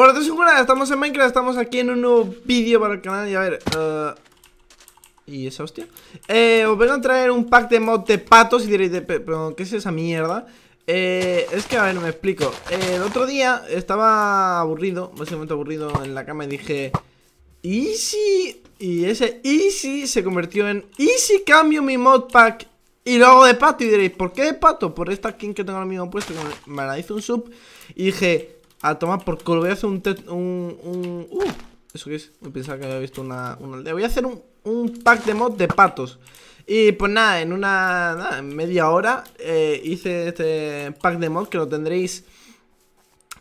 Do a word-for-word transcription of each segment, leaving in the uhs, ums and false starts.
Hola, tres y estamos en Minecraft, estamos aquí en un nuevo vídeo para el canal. Y a ver, uh... ¿y esa hostia? Eh, os vengo a traer un pack de mod de patos y diréis, de... ¿pero qué es esa mierda? Eh, es que, a ver, me explico. eh, El otro día estaba aburrido, básicamente aburrido en la cama y dije easy. Y ese easy se convirtió en easy, cambio mi mod pack y lo hago de pato. Y diréis, ¿por qué de pato? Por esta skin que tengo ahora mismo puesto, que me la hizo un sub. Y dije, a tomar por culo, voy a hacer un, un, un... Uh, ¿eso qué es? Me pensaba que había visto una, una aldea. Voy a hacer un, un pack de mod de patos. Y pues nada, en una... Nada, en media hora eh, hice este pack de mod, que lo tendréis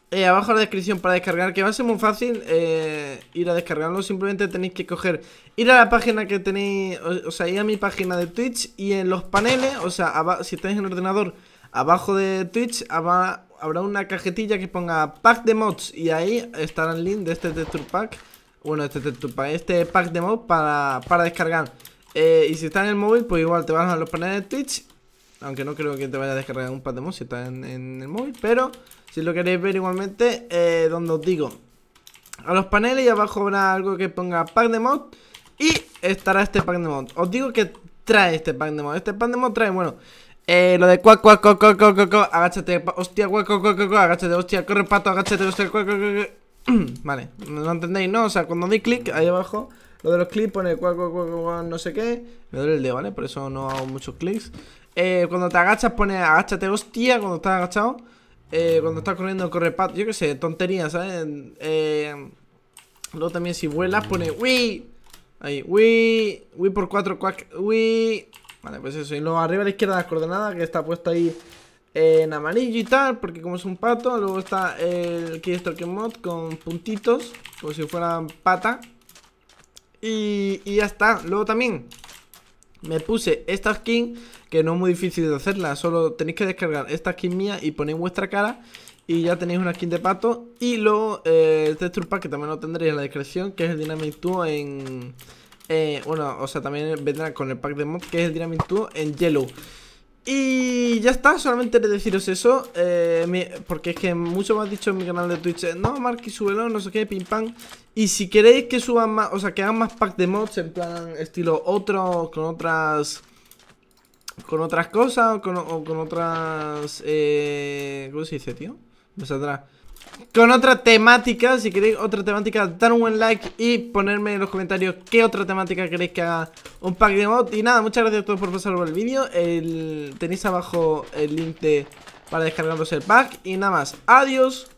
eh, abajo en la descripción para descargar, que va a ser muy fácil eh, ir a descargarlo. Simplemente tenéis que coger, ir a la página que tenéis, o, o sea, ir a mi página de Twitch, y en los paneles, o sea, aba si estáis en el ordenador, abajo de Twitch abajo habrá una cajetilla que ponga pack de mods, y ahí estará el link de este texture pack. Bueno, este texture pack, este pack de mods para, para descargar. eh, Y si está en el móvil, pues igual te vas a los paneles de Twitch. Aunque no creo que te vaya a descargar un pack de mods si está en, en el móvil, pero si lo queréis ver igualmente, eh, donde os digo, a los paneles, y abajo habrá algo que ponga pack de mods y estará este pack de mods. Os digo que trae este pack de mods. Este pack de mods trae, bueno, Eh, lo de cuac, cuac, cuac, cuac, cuac, cuac, cuac, agáchate, hostia, cuac, cuac, cuac, cuac, agáchate, hostia, corre pato, agáchate, hostia, cuac, cuac, cuac. Vale, no entendéis, ¿no? O sea, cuando doy clic, ahí abajo, lo de los clics pone cuac, cuac, cuac, cuac, no sé qué. Me duele el dedo, ¿vale? Por eso no hago muchos clics. Eh, cuando te agachas pone agáchate, hostia, cuando estás agachado. Eh, cuando estás corriendo, corre pato, yo qué sé, tonterías, ¿sabes? Eh, luego también si vuelas pone wi, ahí, wi, wi por cuatro, cuac, wi. Vale, pues eso, y luego arriba a la izquierda las coordenadas, que está puesto ahí eh, en amarillo y tal, porque como es un pato. Luego está el Keystroke Mod con puntitos, como si fueran pata, y, y ya está. Luego también me puse esta skin, que no es muy difícil de hacerla, solo tenéis que descargar esta skin mía y ponéis vuestra cara y ya tenéis una skin de pato. Y luego eh, el texture pack, que también lo tendréis en la descripción, que es el Dynamic dos en... Eh, bueno, o sea, también vendrá con el pack de mod, que es el Dynamic dos en Yellow. Y ya está, solamente deciros eso. eh, mi, Porque es que mucho me has dicho en mi canal de Twitch, no, Marky, súbelo, no sé qué, pim pam. Y si queréis que suban más, o sea, que hagan más pack de mods, en plan estilo otro, con otras Con otras cosas, con, o con otras eh, ¿cómo se dice, tío? Pues atrás, con otra temática, si queréis otra temática, dar un buen like y ponerme en los comentarios qué otra temática queréis que haga un pack de mod. Y nada, muchas gracias a todos por pasar por el vídeo. El... Tenéis abajo el link de... para descargaros el pack. Y nada más, adiós.